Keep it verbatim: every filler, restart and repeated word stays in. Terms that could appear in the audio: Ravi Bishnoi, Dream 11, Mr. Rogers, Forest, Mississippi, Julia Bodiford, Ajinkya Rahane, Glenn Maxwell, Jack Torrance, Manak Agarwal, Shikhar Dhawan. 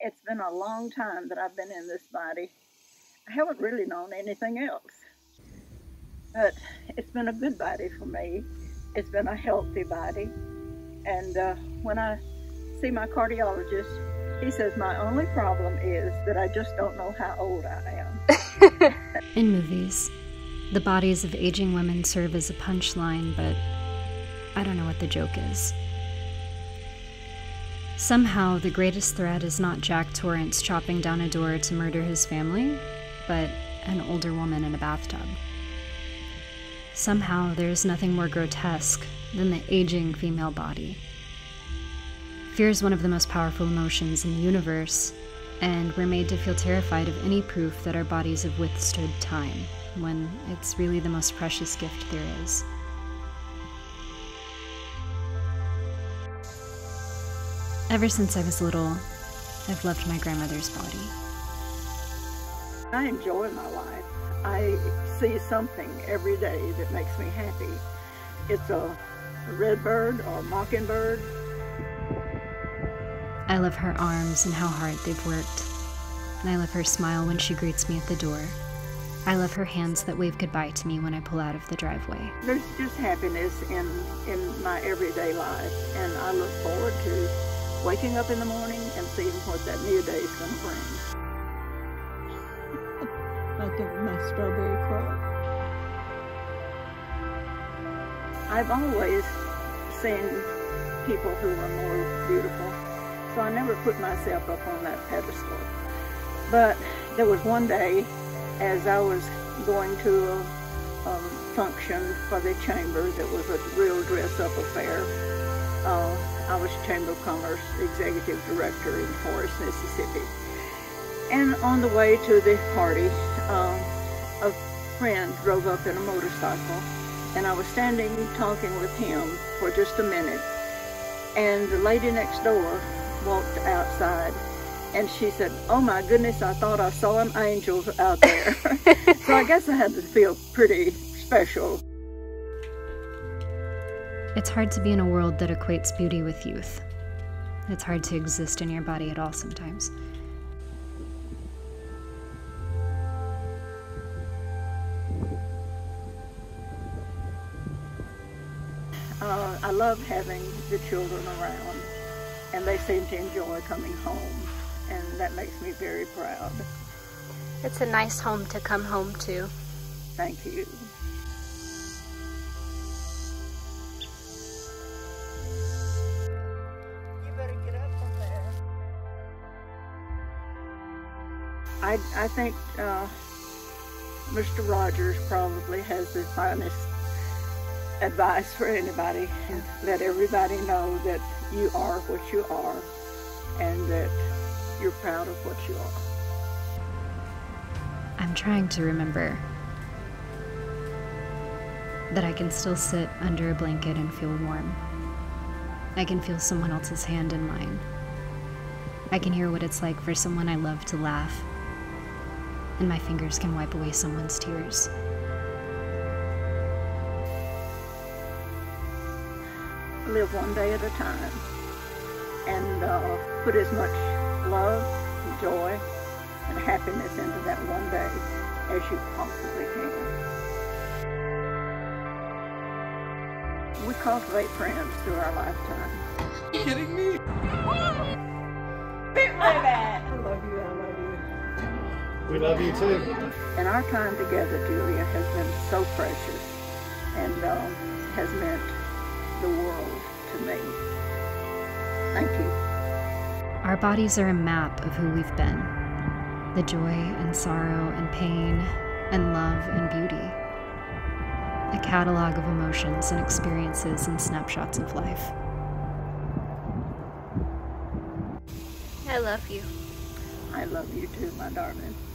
it's been a long time that I've been in this body. I haven't really known anything else. But it's been a good body for me. It's been a healthy body. And uh, when I see my cardiologist, he says my only problem is that I just don't know how old I am. In movies, the bodies of aging women serve as a punchline, but I don't know what the joke is. Somehow, the greatest threat is not Jack Torrance chopping down a door to murder his family, but an older woman in a bathtub. Somehow, there is nothing more grotesque than the aging female body. Fear is one of the most powerful emotions in the universe, and we're made to feel terrified of any proof that our bodies have withstood time, when it's really the most precious gift there is. Ever since I was little, I've loved my grandmother's body. I enjoy my life. I see something every day that makes me happy. It's a redbird or a mockingbird. I love her arms and how hard they've worked. And I love her smile when she greets me at the door. I love her hands that wave goodbye to me when I pull out of the driveway. There's just happiness in, in my everyday life, and I look forward to waking up in the morning and seeing what that new day is going to bring. I give my strawberry crop. I've always seen people who were more beautiful, so I never put myself up on that pedestal. But there was one day, as I was going to a um, function for the chamber that was a real dress-up affair. Uh, I was Chamber of Commerce Executive Director in Forest, Mississippi. And on the way to the party, um, a friend drove up in a motorcycle, and I was standing talking with him for just a minute. And the lady next door walked outside, and she said, "Oh my goodness, I thought I saw an angel out there." So I guess I had to feel pretty special. It's hard to be in a world that equates beauty with youth. It's hard to exist in your body at all sometimes. Uh, I love having the children around, and they seem to enjoy coming home. And that makes me very proud. It's a nice home to come home to. Thank you. You better get up from there. I, I think uh, Mister Rogers probably has the finest advice for anybody. Let everybody know that you are what you are, and that you're proud of what you are. I'm trying to remember that I can still sit under a blanket and feel warm. I can feel someone else's hand in mine. I can hear what it's like for someone I love to laugh, and my fingers can wipe away someone's tears. Live one day at a time, and uh, put as much love, and joy, and happiness into that one day as you possibly can. We cultivate friends through our lifetime. Are you kidding me? Bit my bad. I love you, I love you. We love you too. And our time together, Julia, has been so precious, and uh, has meant the world to me. Thank you. Our bodies are a map of who we've been, the joy and sorrow and pain and love and beauty, a catalog of emotions and experiences and snapshots of life. I love you. I love you too, my darling.